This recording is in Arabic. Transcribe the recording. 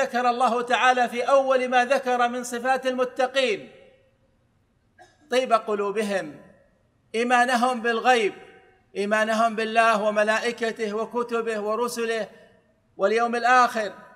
ذكر الله تعالى في أول ما ذكر من صفات المتقين طيب قلوبهم، إيمانهم بالغيب، إيمانهم بالله وملائكته وكتبه ورسله واليوم الآخر،